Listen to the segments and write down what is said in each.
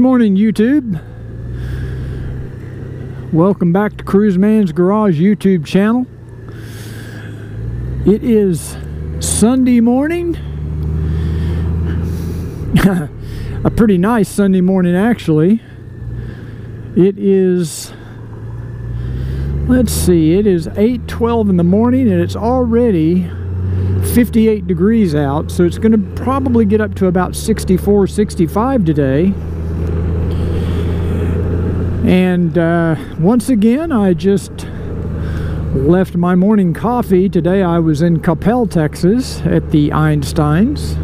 morning, YouTube. Welcome back to Cruiseman's Garage YouTube channel. It is Sunday morning. A pretty nice Sunday morning, actually. It is, let's see, it is 8:12 in the morning and it's already 58 degrees out, so it's going to probably get up to about 64, 65 today. And once again, I just left my morning coffee. Today I was in Coppell, Texas at the Einstein's.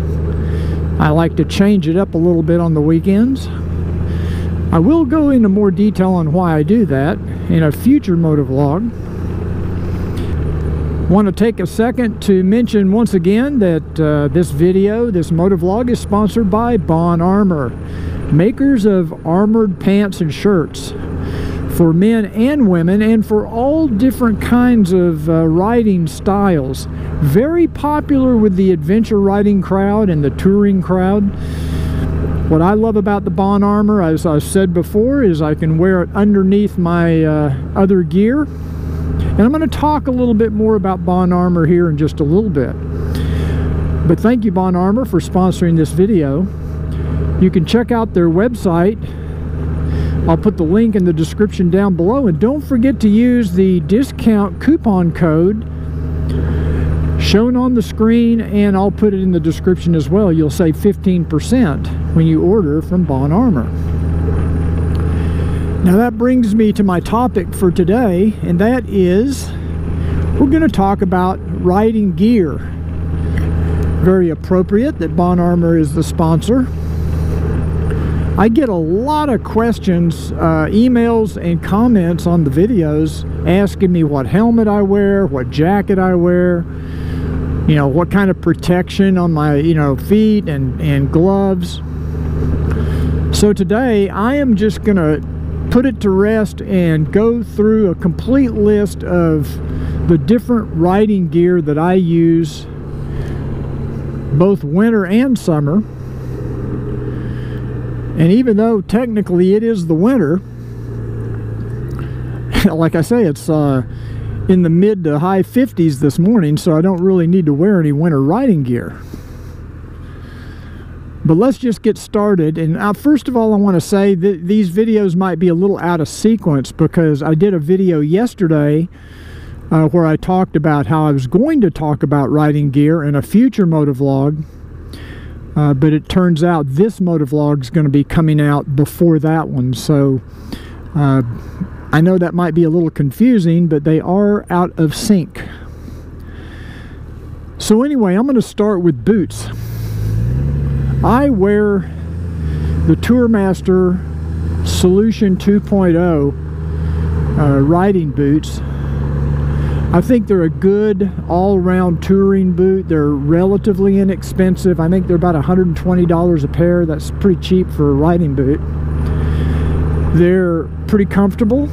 I like to change it up a little bit on the weekends. I will go into more detail on why I do that in a future motovlog. Want to take a second to mention once again that this motovlog is sponsored by Bohn Armor, makers of armored pants and shirts for men and women and for all different kinds of riding styles. Very popular with the adventure riding crowd and the touring crowd. What I love about the Bohn Armor, as I've said before, is I can wear it underneath my other gear. And I'm going to talk a little bit more about Bohn Armor here in just a little bit. But thank you, Bohn Armor, for sponsoring this video. You can check out their website. I'll put the link in the description down below. And don't forget to use the discount coupon code shown on the screen, and I'll put it in the description as well. You'll save 15% when you order from Bohn Armor. Now that brings me to my topic for today, and that is, we're going to talk about riding gear. Very appropriate that Bohn Armor is the sponsor. I get a lot of questions, emails and comments on the videos asking me what helmet I wear, what jacket I wear, you know, what kind of protection on my, you know, feet and gloves. So today I am just going to put it to rest and go through a complete list of the different riding gear that I use both winter and summer. And even though technically it is the winter, like I say, it's in the mid to high 50s this morning, so I don't really need to wear any winter riding gear. But let's just get started. And first of all, I want to say that these videos might be a little out of sequence because I did a video yesterday where I talked about how I was going to talk about riding gear in a future motovlog, but it turns out this motovlog is going to be coming out before that one. So I know that might be a little confusing, but they are out of sync. So anyway, I'm going to start with boots. I wear the Tourmaster Solution 2.0 riding boots. I think they're a good all-round touring boot. They're relatively inexpensive. I think they're about $120 a pair. That's pretty cheap for a riding boot. They're pretty comfortable.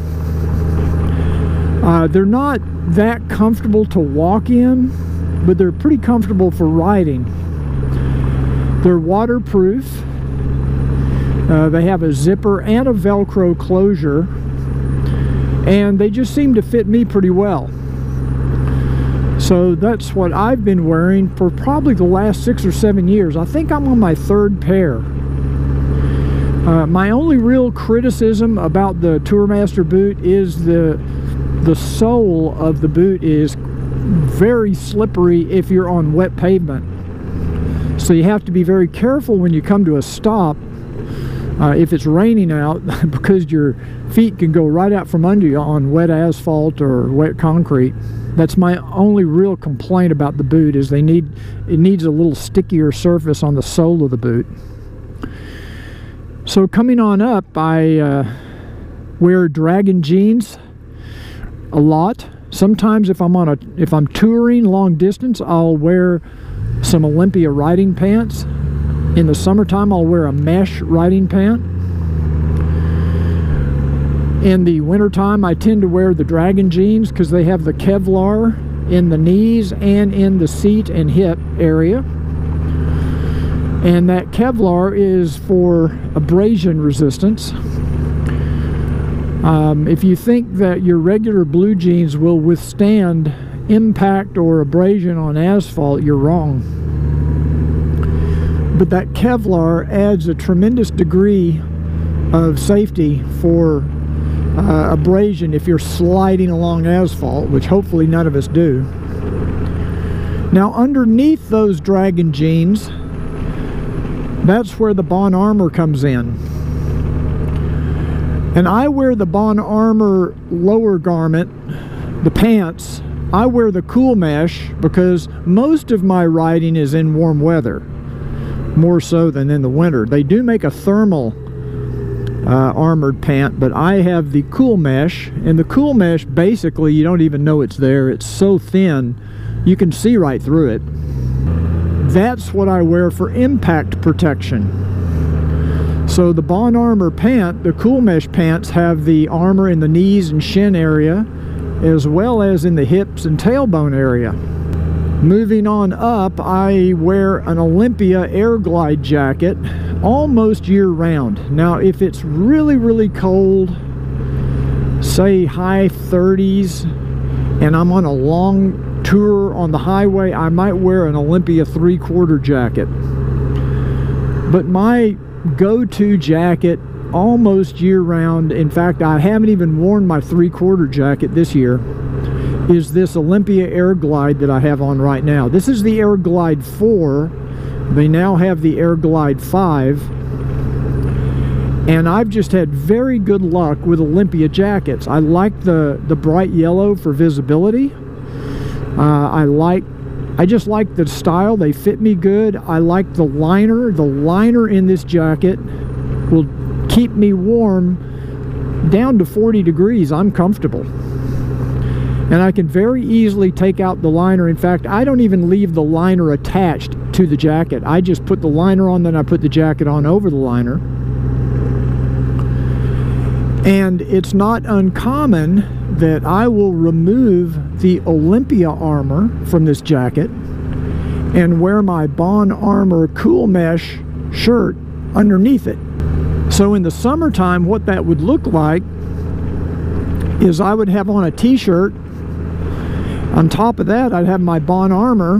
They're not that comfortable to walk in, but they're pretty comfortable for riding. They're waterproof. They have a zipper and a Velcro closure, and they just seem to fit me pretty well. So that's what I've been wearing for probably the last 6 or 7 years. I think I'm on my third pair. My only real criticism about the Tourmaster boot is the sole of the boot is very slippery if you're on wet pavement. So you have to be very careful when you come to a stop if it's raining out because your feet can go right out from under you on wet asphalt or wet concrete. That's my only real complaint about the boot, is it needs a little stickier surface on the sole of the boot. So coming on up, I wear Draggin' jeans a lot. Sometimes if I'm touring long distance, I'll wear some Olympia riding pants. In the summertime, I'll wear a mesh riding pant. In the wintertime, I tend to wear the Draggin' jeans because they have the Kevlar in the knees and in the seat and hip area. And that Kevlar is for abrasion resistance. If you think that your regular blue jeans will withstand impact or abrasion on asphalt, you're wrong. But that Kevlar adds a tremendous degree of safety for abrasion if you're sliding along asphalt, which hopefully none of us do. Now underneath those Draggin' jeans, that's where the Bohn Armor comes in. And I wear the Bohn Armor lower garment, the pants. I wear the cool mesh because most of my riding is in warm weather, more so than in the winter. They do make a thermal armored pant, but I have the cool mesh, and the cool mesh, basically you don't even know it's there. It's so thin you can see right through it. That's what I wear for impact protection. So the Bohn Armor pant, the cool mesh pants, have the armor in the knees and shin area, as well as in the hips and tailbone area. Moving on up, I wear an Olympia Airglide jacket almost year-round. Now, if it's really, really cold, say high 30s, and I'm on a long tour on the highway, I might wear an Olympia three-quarter jacket. But my go-to jacket almost year-round, in fact, I haven't even worn my three-quarter jacket this year, is this Olympia Airglide that I have on right now. This is the Airglide 4. They now have the Airglide 5. And I've just had very good luck with Olympia jackets. I like the bright yellow for visibility. I just like the style. They fit me good. I like the liner. The liner in this jacket will keep me warm down to 40 degrees. I'm comfortable. And I can very easily take out the liner. In fact, I don't even leave the liner attached to the jacket. I just put the liner on, then I put the jacket on over the liner. And it's not uncommon that I will remove the Olympia armor from this jacket and wear my Bohn Armor cool mesh shirt underneath it. So in the summertime, what that would look like is I would have on a t-shirt. On top of that, I'd have my Bohn Armor,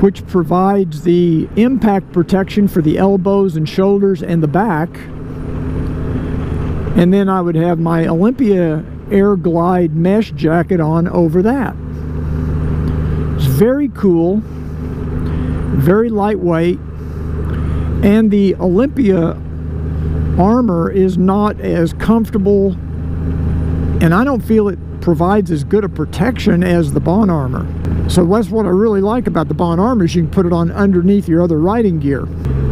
which provides the impact protection for the elbows and shoulders and the back. And then I would have my Olympia Airglide mesh jacket on over that. It's very cool, very lightweight, and the Olympia armor is not as comfortable, and I don't feel it provides as good a protection as the Bohn Armor. So that's what I really like about the Bohn Armor, is you can put it on underneath your other riding gear.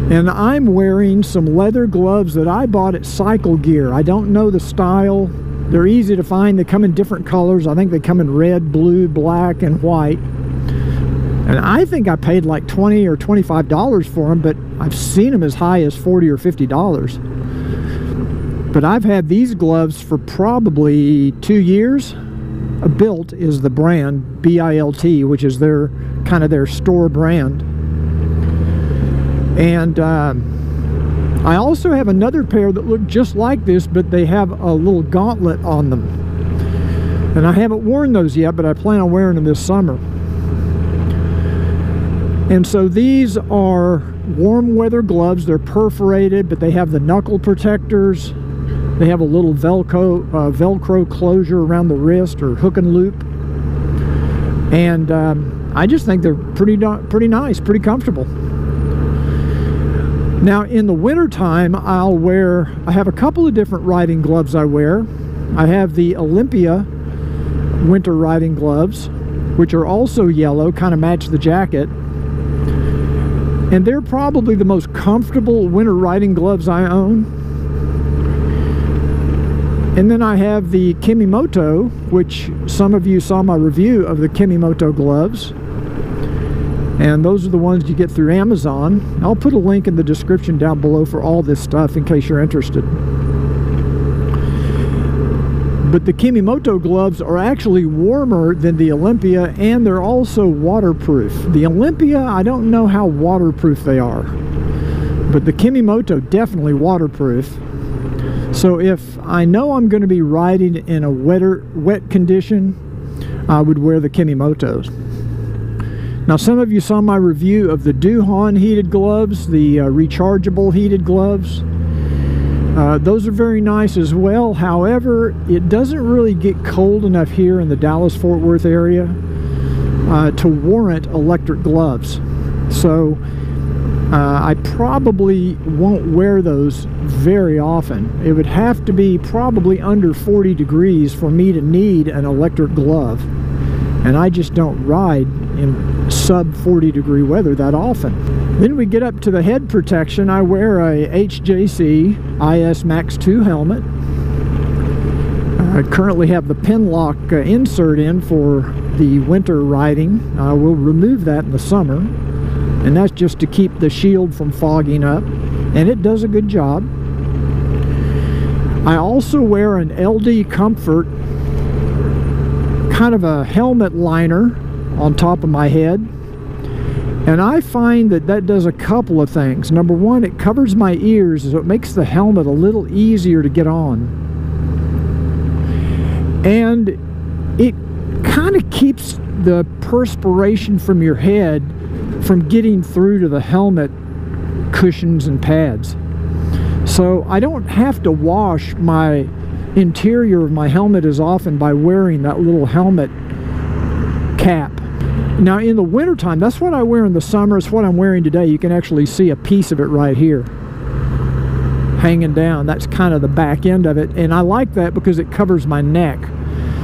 And I'm wearing some leather gloves that I bought at Cycle Gear. I don't know the style. They're easy to find. They come in different colors. I think they come in red, blue, black, and white. And I think I paid like $20 or $25 for them, but I've seen them as high as $40 or $50. But I've had these gloves for probably 2 years. BILT is the brand, B-I-L-T, which is their kind of their store brand. And I also have another pair that look just like this, but they have a little gauntlet on them. And I haven't worn those yet, but I plan on wearing them this summer. And so these are warm weather gloves. They're perforated, but they have the knuckle protectors. They have a little Velcro closure around the wrist, or hook and loop. And I just think they're pretty nice, pretty comfortable. Now in the winter time, I have a couple of different riding gloves I wear. I have the Olympia winter riding gloves, which are also yellow, kind of match the jacket. And they're probably the most comfortable winter riding gloves I own. And then I have the KemiMoto, which some of you saw my review of the KemiMoto gloves. And those are the ones you get through Amazon. I'll put a link in the description down below for all this stuff in case you're interested. But the KemiMoto gloves are actually warmer than the Olympia, and they're also waterproof. The Olympia, I don't know how waterproof they are, but the KemiMoto definitely waterproof. So if I know I'm going to be riding in a wet condition, I would wear the KemiMotos. Now, some of you saw my review of the Duhan heated gloves, the rechargeable heated gloves. Those are very nice as well. However, it doesn't really get cold enough here in the Dallas-Fort Worth area to warrant electric gloves. So I probably won't wear those very often. It would have to be probably under 40 degrees for me to need an electric glove. And I just don't ride in sub 40 degree weather that often. Then we get up to the head protection. I wear a HJC IS Max 2 helmet. I currently have the pin lock insert in for the winter riding. I will remove that in the summer, and that's just to keep the shield from fogging up, and it does a good job. I also wear an LD Comfort kind of a helmet liner on top of my head, and I find that that does a couple of things. Number one, it covers my ears, so it makes the helmet a little easier to get on, and it kind of keeps the perspiration from your head from getting through to the helmet cushions and pads. So I don't have to wash my interior of my helmet as often by wearing that little helmet cap. Now in the wintertime, that's what I wear in the summer. It's what I'm wearing today. You can actually see a piece of it right here hanging down. That's kind of the back end of it, and I like that because it covers my neck.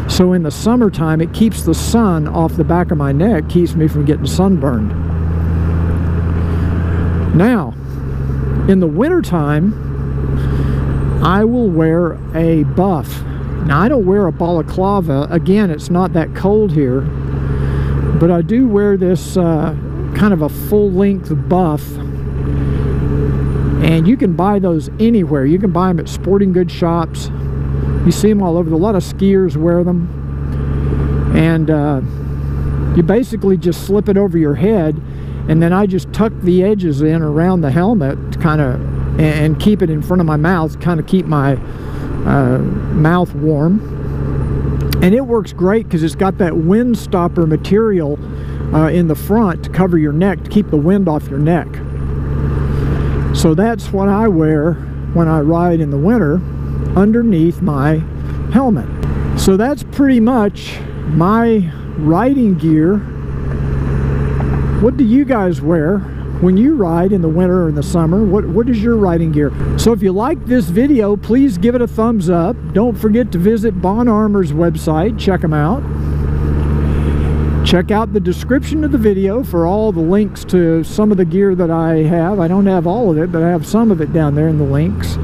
So in the summertime, it keeps the sun off the back of my neck, keeps me from getting sunburned. Now in the wintertime, I will wear a Buff. Now, I don't wear a balaclava. Again, it's not that cold here, but I do wear this kind of a full-length Buff, and you can buy those anywhere. You can buy them at sporting goods shops. You see them all over. A lot of skiers wear them, and you basically just slip it over your head, and then I just tuck the edges in around the helmet to kind of and keep it in front of my mouth, kind of keep my mouth warm. And it works great because it's got that wind stopper material in the front to cover your neck, to keep the wind off your neck. So that's what I wear when I ride in the winter underneath my helmet. So that's pretty much my riding gear. What do you guys wear when you ride in the winter or in the summer? What is your riding gear? So if you like this video, please give it a thumbs up. Don't forget to visit Bohn Armor's website. Check them out. Check out the description of the video for all the links to some of the gear that I have. I don't have all of it, but I have some of it down there in the links.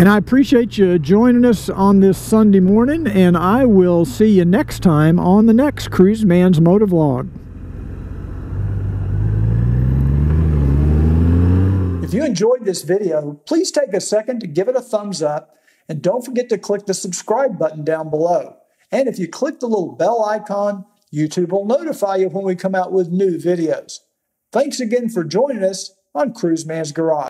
And I appreciate you joining us on this Sunday morning, and I will see you next time on the next Cruiseman's Motovlog. If you enjoyed this video, please take a second to give it a thumbs up, and don't forget to click the subscribe button down below. And if you click the little bell icon, YouTube will notify you when we come out with new videos. Thanks again for joining us on Cruiseman's Garage.